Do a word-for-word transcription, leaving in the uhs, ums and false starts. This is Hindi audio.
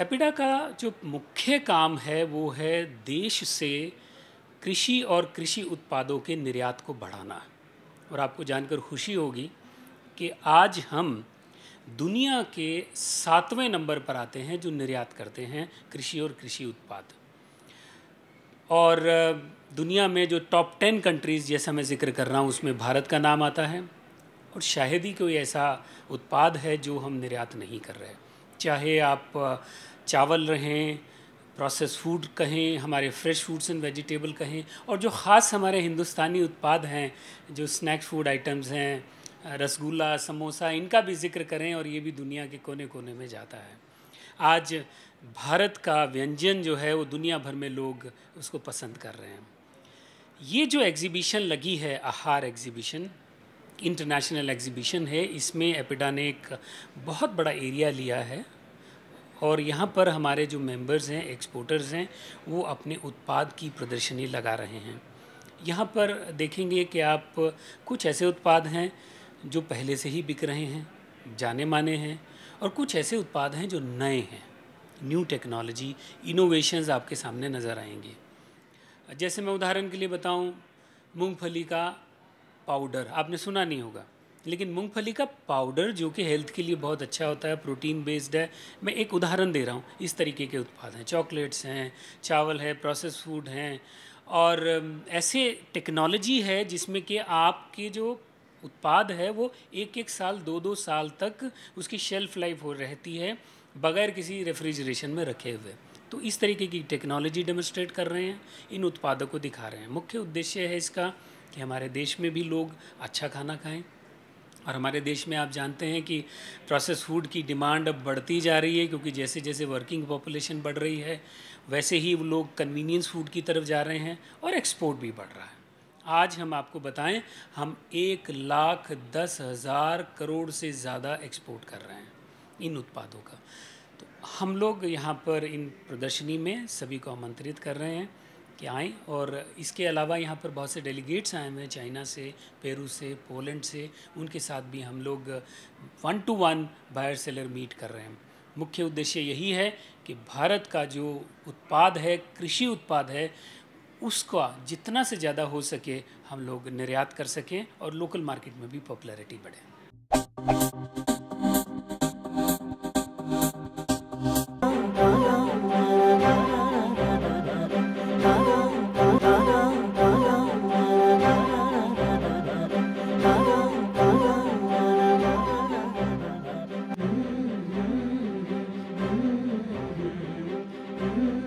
एपिडा का जो मुख्य काम है वो है देश से कृषि और कृषि उत्पादों के निर्यात को बढ़ाना। और आपको जानकर खुशी होगी कि आज हम दुनिया के सातवें नंबर पर आते हैं जो निर्यात करते हैं कृषि और कृषि उत्पाद। और दुनिया में जो टॉप टेन कंट्रीज़ जैसा मैं जिक्र कर रहा हूँ उसमें भारत का नाम आता है। और शायद ही कोई ऐसा उत्पाद है जो हम निर्यात नहीं कर रहे, चाहे आप चावल रहें, प्रोसेस फूड कहें, हमारे फ्रेश फूड्स एंड वेजिटेबल कहें, और जो ख़ास हमारे हिंदुस्तानी उत्पाद हैं जो स्नैक्स फूड आइटम्स हैं, रसगुल्ला, समोसा, इनका भी जिक्र करें। और ये भी दुनिया के कोने कोने में जाता है। आज भारत का व्यंजन जो है वो दुनिया भर में लोग उसको पसंद कर रहे हैं। ये जो एग्ज़िबिशन लगी है, आहार एग्ज़िबिशन, इंटरनेशनल एग्ज़िबिशन है, इसमें एपिडा ने एक बहुत बड़ा एरिया लिया है। और यहाँ पर हमारे जो मेंबर्स हैं, एक्सपोर्टर्स हैं, वो अपने उत्पाद की प्रदर्शनी लगा रहे हैं। यहाँ पर देखेंगे कि आप कुछ ऐसे उत्पाद हैं जो पहले से ही बिक रहे हैं, जाने माने हैं, और कुछ ऐसे उत्पाद हैं जो नए हैं, न्यू टेक्नोलॉजी, इनोवेशंस आपके सामने नज़र आएंगे। जैसे मैं उदाहरण के लिए बताऊं, मूंगफली का पाउडर आपने सुना नहीं होगा, लेकिन मूंगफली का पाउडर जो कि हेल्थ के लिए बहुत अच्छा होता है, प्रोटीन बेस्ड है, मैं एक उदाहरण दे रहा हूँ। इस तरीके के उत्पाद हैं, चॉकलेट्स हैं, चावल है, प्रोसेस फूड हैं, और ऐसे टेक्नोलॉजी है जिसमें कि आपके जो उत्पाद है वो एक एक साल, दो दो साल तक उसकी शेल्फ़ लाइफ हो रहती है, बगैर किसी रेफ्रिजरेशन में रखे हुए। तो इस तरीके की टेक्नोलॉजी डेमोन्स्ट्रेट कर रहे हैं, इन उत्पादों को दिखा रहे हैं। मुख्य उद्देश्य है इसका कि हमारे देश में भी लोग अच्छा खाना खाएं। और हमारे देश में आप जानते हैं कि प्रोसेस फूड की डिमांड अब बढ़ती जा रही है, क्योंकि जैसे जैसे वर्किंग पॉपुलेशन बढ़ रही है वैसे ही वो लोग कन्वीनियंस फूड की तरफ जा रहे हैं, और एक्सपोर्ट भी बढ़ रहा है। आज हम आपको बताएं, हम एक लाख दस हज़ार करोड़ से ज़्यादा एक्सपोर्ट कर रहे हैं इन उत्पादों का। तो हम लोग यहाँ पर इन प्रदर्शनी में सभी को आमंत्रित कर रहे हैं कि आएँ। और इसके अलावा यहाँ पर बहुत से डेलीगेट्स आए हुए हैं, चाइना से, पेरू से, पोलैंड से, उनके साथ भी हम लोग one two one buyer seller meet कर रहे हैं। मुख्य उद्देश्य यही है कि भारत का जो उत्पाद है, कृषि उत्पाद है, उसका जितना से ज़्यादा हो सके हम लोग निर्यात कर सकें और लोकल मार्केट में भी पॉपुलैरिटी बढ़े। Mm-hmm.